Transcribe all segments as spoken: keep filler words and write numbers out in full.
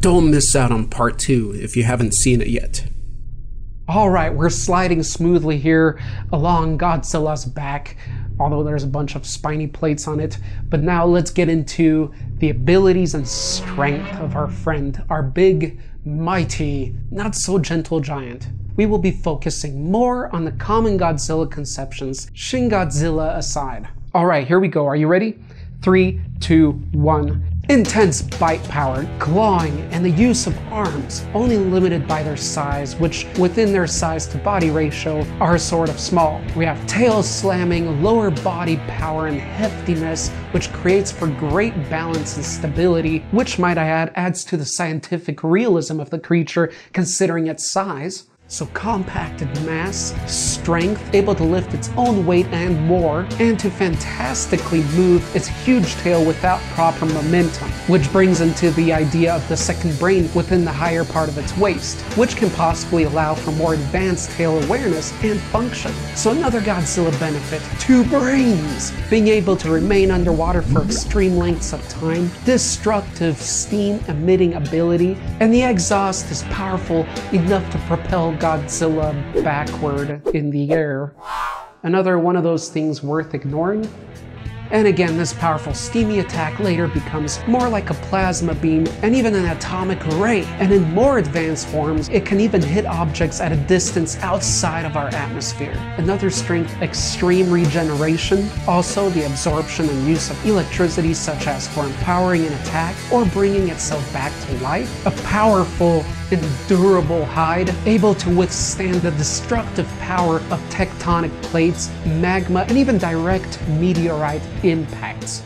Don't miss out on part two if you haven't seen it yet. All right, we're sliding smoothly here along Godzilla's back, although there's a bunch of spiny plates on it. But now let's get into the abilities and strength of our friend, our big, mighty, not so gentle giant. We will be focusing more on the common Godzilla conceptions, Shingodzilla aside. All right, here we go. Are you ready? Three, two, one. Intense bite power, clawing, and the use of arms, only limited by their size, which within their size to body ratio are sort of small. We have tail slamming, lower body power and heftiness, which creates for great balance and stability, which might I add adds to the scientific realism of the creature considering its size. So compacted mass, strength, able to lift its own weight and more, and to fantastically move its huge tail without proper momentum, which brings into the idea of the second brain within the higher part of its waist, which can possibly allow for more advanced tail awareness and function. So another Godzilla benefit, two brains, being able to remain underwater for extreme lengths of time, destructive steam emitting ability, and the exhaust is powerful enough to propel Godzilla backward in the air. Another one of those things worth ignoring. And again, this powerful steamy attack later becomes more like a plasma beam and even an atomic ray. And in more advanced forms, it can even hit objects at a distance outside of our atmosphere. Another strength, extreme regeneration. Also, the absorption and use of electricity, such as for empowering an attack or bringing itself back to life. A powerful and durable hide, able to withstand the destructive power of tectonic plates, magma, and even direct meteorite impacts.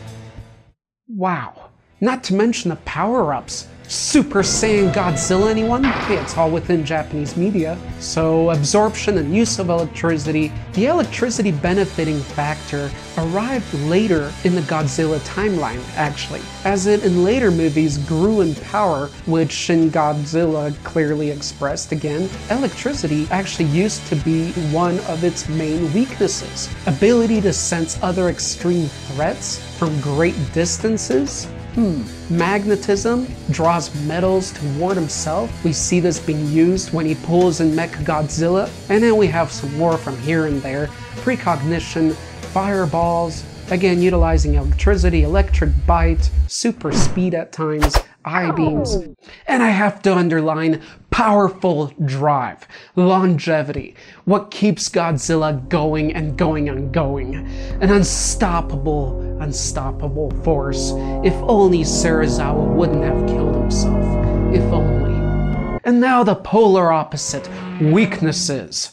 Wow. Not to mention the power-ups. Super Saiyan Godzilla, anyone? Hey, it's all within Japanese media. So absorption and use of electricity. The electricity benefiting factor arrived later in the Godzilla timeline, actually, as it in later movies grew in power, which Shin Godzilla clearly expressed again. Electricity actually used to be one of its main weaknesses. Ability to sense other extreme threats from great distances. Hmm. Magnetism, draws metals toward himself. We see this being used when he pulls in Mechagodzilla. And then we have some more from here and there. Precognition, fireballs, again utilizing electricity, electric bite, super speed at times, eye beams. And I have to underline powerful drive, longevity, what keeps Godzilla going and going and going. An unstoppable, unstoppable force. If only Serizawa wouldn't have killed himself. If only. And now the polar opposite, weaknesses.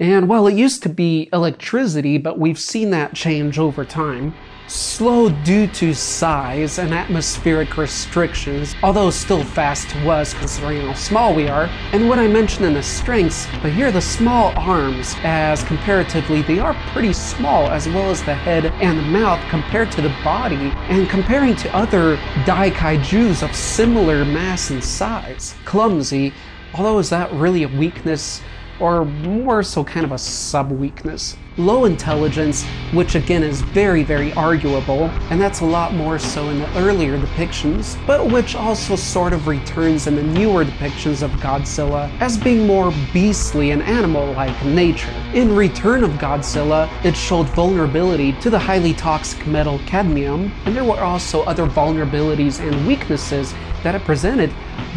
And well, it used to be electricity, but we've seen that change over time. Slow due to size and atmospheric restrictions, although still fast to us considering how small we are. And what I mentioned in the strengths, but here the small arms, as comparatively they are pretty small, as well as the head and the mouth compared to the body, and comparing to other Daikaijus of similar mass and size. Clumsy, although is that really a weakness? Or more so kind of a sub-weakness. Low intelligence, which again is very, very arguable, and that's a lot more so in the earlier depictions, but which also sort of returns in the newer depictions of Godzilla as being more beastly and animal-like in nature. In Return of Godzilla, it showed vulnerability to the highly toxic metal cadmium, and there were also other vulnerabilities and weaknesses that it presented,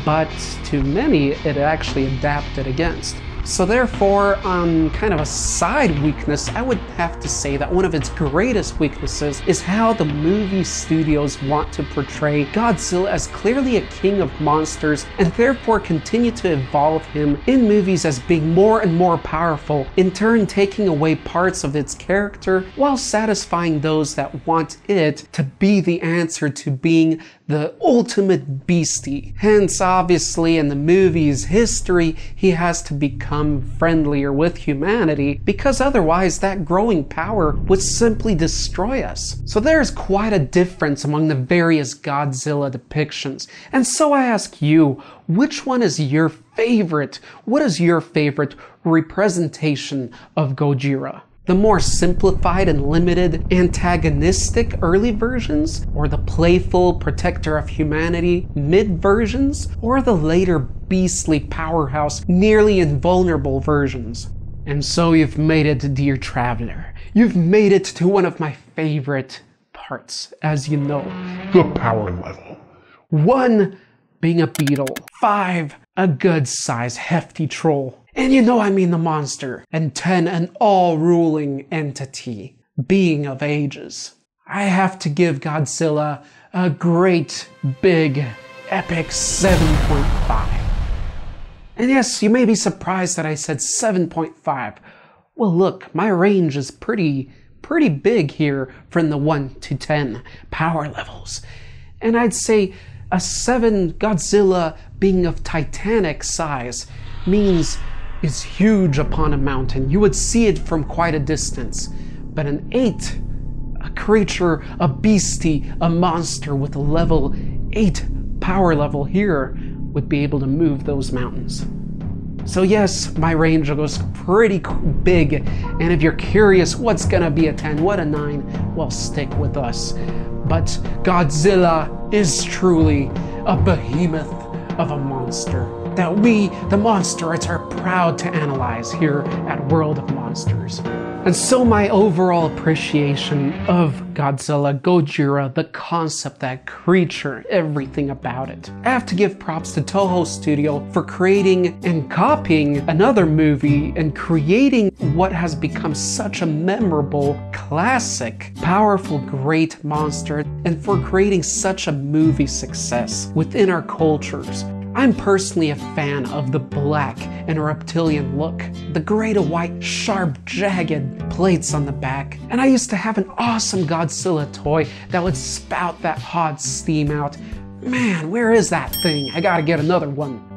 but to many it actually adapted against. So therefore, on um, kind of a side weakness, I would have to say that one of its greatest weaknesses is how the movie studios want to portray Godzilla as clearly a king of monsters, and therefore continue to evolve him in movies as being more and more powerful, in turn taking away parts of its character while satisfying those that want it to be the answer to being the ultimate beastie. Hence, obviously, in the movie's history, he has to become friendlier with humanity, because otherwise that growing power would simply destroy us. So there's quite a difference among the various Godzilla depictions. And so I ask you, which one is your favorite? What is your favorite representation of Gojira? The more simplified and limited antagonistic early versions, or the playful protector of humanity mid versions, or the later beastly powerhouse nearly invulnerable versions. And so you've made it, dear traveler. You've made it to one of my favorite parts, as you know. The power level. One being a beetle. Five, a good size hefty troll. And you know I mean the monster. And ten, an all-ruling entity. Being of ages. I have to give Godzilla a great, big, epic seven point five. And yes, you may be surprised that I said seven point five. Well look, my range is pretty, pretty big here from the one to ten power levels. And I'd say a seven Godzilla being of Titanic size means it's huge upon a mountain. You would see it from quite a distance. But an eight, a creature, a beastie, a monster with a level eight power level here would be able to move those mountains. So yes, my range goes pretty big, and if you're curious what's gonna be a ten, what a nine, well, stick with us. But Godzilla is truly a behemoth of a monster that we, the monsterates, are proud to analyze here at World of Monsters. And so my overall appreciation of Godzilla, Gojira, the concept, that creature, everything about it. I have to give props to Toho Studio for creating and copying another movie and creating what has become such a memorable, classic, powerful, great monster, and for creating such a movie success within our cultures. I'm personally a fan of the black and reptilian look, the gray to white, sharp, jagged plates on the back. And I used to have an awesome Godzilla toy that would spout that hot steam out. Man, where is that thing? I gotta get another one.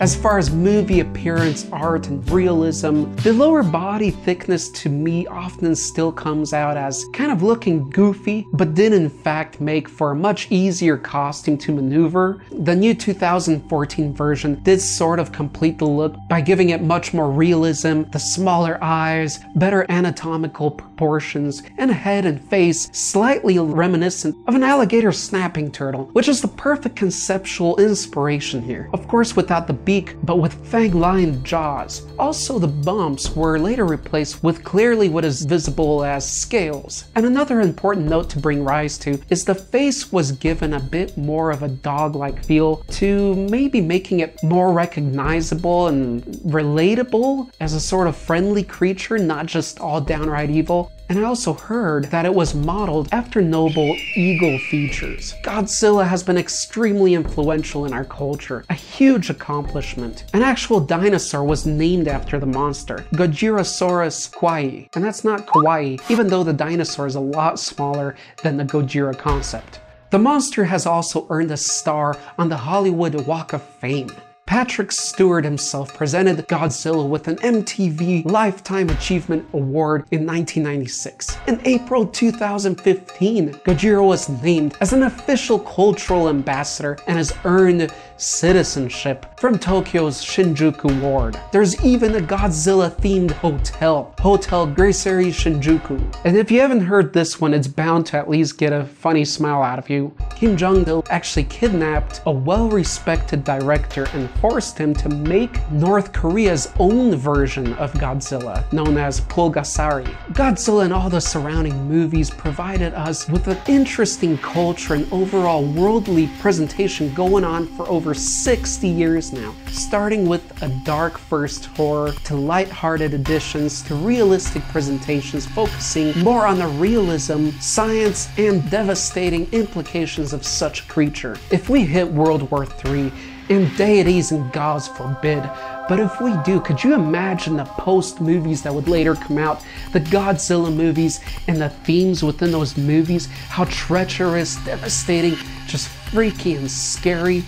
As far as movie appearance, art, and realism, the lower body thickness to me often still comes out as kind of looking goofy, but did in fact make for a much easier costume to maneuver. The new two thousand fourteen version did sort of complete the look by giving it much more realism, the smaller eyes, better anatomical proportions, and a head and face slightly reminiscent of an alligator snapping turtle, which is the perfect conceptual inspiration here. Of course, without the but with fang-lined jaws. Also, the bumps were later replaced with clearly what is visible as scales. And another important note to bring rise to is the face was given a bit more of a dog-like feel to maybe making it more recognizable and relatable as a sort of friendly creature, not just all downright evil. And I also heard that it was modeled after noble eagle features. Godzilla has been extremely influential in our culture, a huge accomplishment. An actual dinosaur was named after the monster, Gojirasaurus kawaii. And that's not kawaii, even though the dinosaur is a lot smaller than the Gojira concept. The monster has also earned a star on the Hollywood Walk of Fame. Patrick Stewart himself presented Godzilla with an M T V Lifetime Achievement Award in nineteen ninety-six. In April two thousand fifteen, Gojira was named as an official cultural ambassador and has earned citizenship from Tokyo's Shinjuku Ward. There's even a Godzilla-themed hotel, Hotel Gracery Shinjuku. And if you haven't heard this one, it's bound to at least get a funny smile out of you. Kim Jong-il actually kidnapped a well-respected director and forced him to make North Korea's own version of Godzilla, known as Pulgasari. Godzilla and all the surrounding movies provided us with an interesting culture and overall worldly presentation going on for over sixty years now, starting with a dark first horror to lighthearted additions to realistic presentations focusing more on the realism, science, and devastating implications of such a creature. If we hit World War Three, and deities and gods forbid, but if we do, could you imagine the post-movies that would later come out, the Godzilla movies and the themes within those movies, how treacherous, devastating, just freaky and scary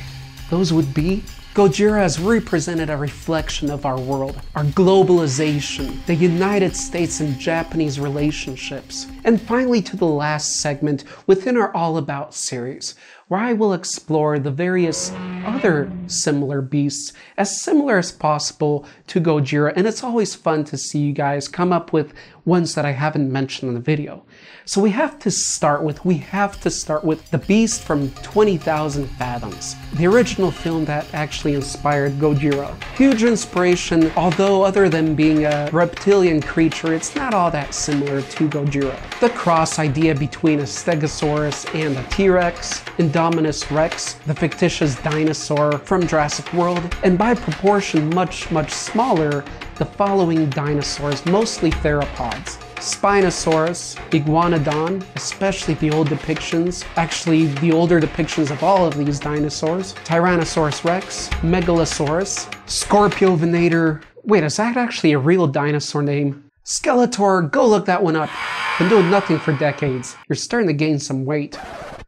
those would be? Gojira has represented a reflection of our world, our globalization, the United States and Japanese relationships. And finally, to the last segment within our All About series, where I will explore the various other similar beasts, as similar as possible to Gojira, and it's always fun to see you guys come up with ones that I haven't mentioned in the video. So we have to start with, we have to start with The Beast from twenty thousand fathoms, the original film that actually inspired Gojira. Huge inspiration, although other than being a reptilian creature, it's not all that similar to Gojira. The cross idea between a stegosaurus and a T-Rex, and Dominus Rex, the fictitious dinosaur from Jurassic World, and by proportion much, much smaller, the following dinosaurs, mostly theropods. Spinosaurus, Iguanodon, especially the old depictions, actually the older depictions of all of these dinosaurs, Tyrannosaurus Rex, Megalosaurus, Scorpio Venator, wait, is that actually a real dinosaur name? Skeletor, go look that one up. Been doing nothing for decades. You're starting to gain some weight.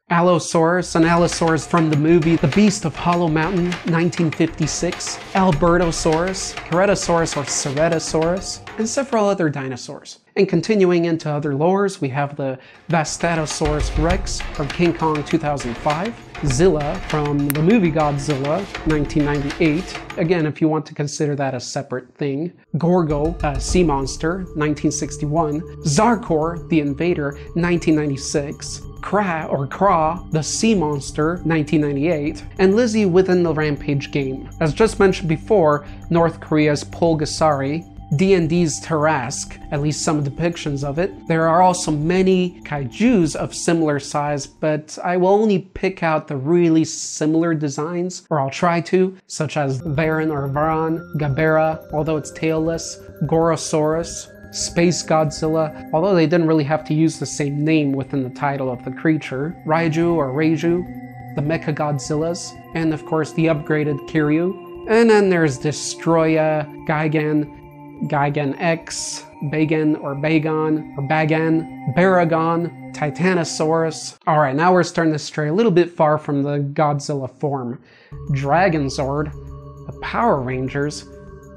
Allosaurus, an Allosaurus from the movie The Beast of Hollow Mountain, nineteen fifty-six, Albertosaurus, Ceratosaurus or Ceratosaurus, and several other dinosaurs. And continuing into other lores, we have the Vastatosaurus Rex from King Kong two thousand five, Zilla from the movie Godzilla nineteen ninety-eight, again if you want to consider that a separate thing, Gorgo, a sea monster, nineteen sixty-one, Zarkor, the invader, nineteen ninety-six, Kra or Kra, the sea monster, nineteen ninety-eight, and Lizzie within the Rampage game. As just mentioned before, North Korea's Pulgasari, D and D's Tarrasque, at least some depictions of it. There are also many kaijus of similar size, but I will only pick out the really similar designs, or I'll try to, such as Varan or Varan, Gabera, although it's tailless, Gorosaurus, Space Godzilla, although they didn't really have to use the same name within the title of the creature, Raiju or Raiju, the Mechagodzillas, and of course the upgraded Kiryu. And then there's Destroya, Gigan, Gigan X, Bagan or Bagon or Bagan, Baragon, Titanosaurus. Alright, now we're starting to stray a little bit far from the Godzilla form. Dragonzord, the Power Rangers.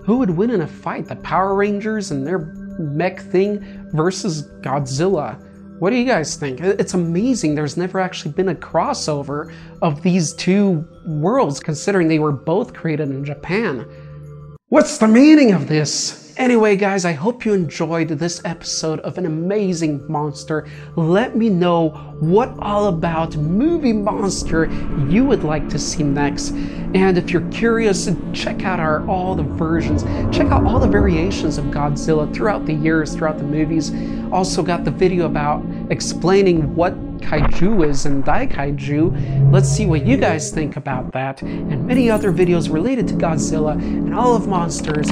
Who would win in a fight? The Power Rangers and their mech thing versus Godzilla? What do you guys think? It's amazing there's never actually been a crossover of these two worlds, considering they were both created in Japan. What's the meaning of this? Anyway guys, I hope you enjoyed this episode of an amazing monster. Let me know what all about movie monster you would like to see next. And if you're curious, check out our all the versions. Check out all the variations of Godzilla throughout the years, throughout the movies. Also got the video about explaining what kaiju is and Daikaiju. Let's see what you guys think about that and many other videos related to Godzilla and all of monsters.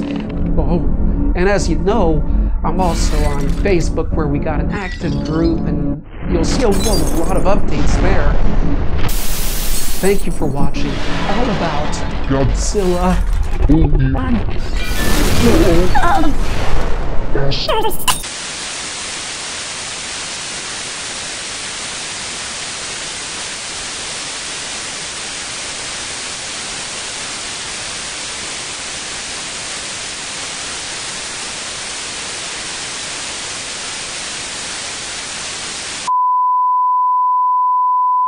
Oh, and as you know, I'm also on Facebook where we got an active group and you'll see a lot of updates there. Thank you for watching all about Godzilla. Godzilla.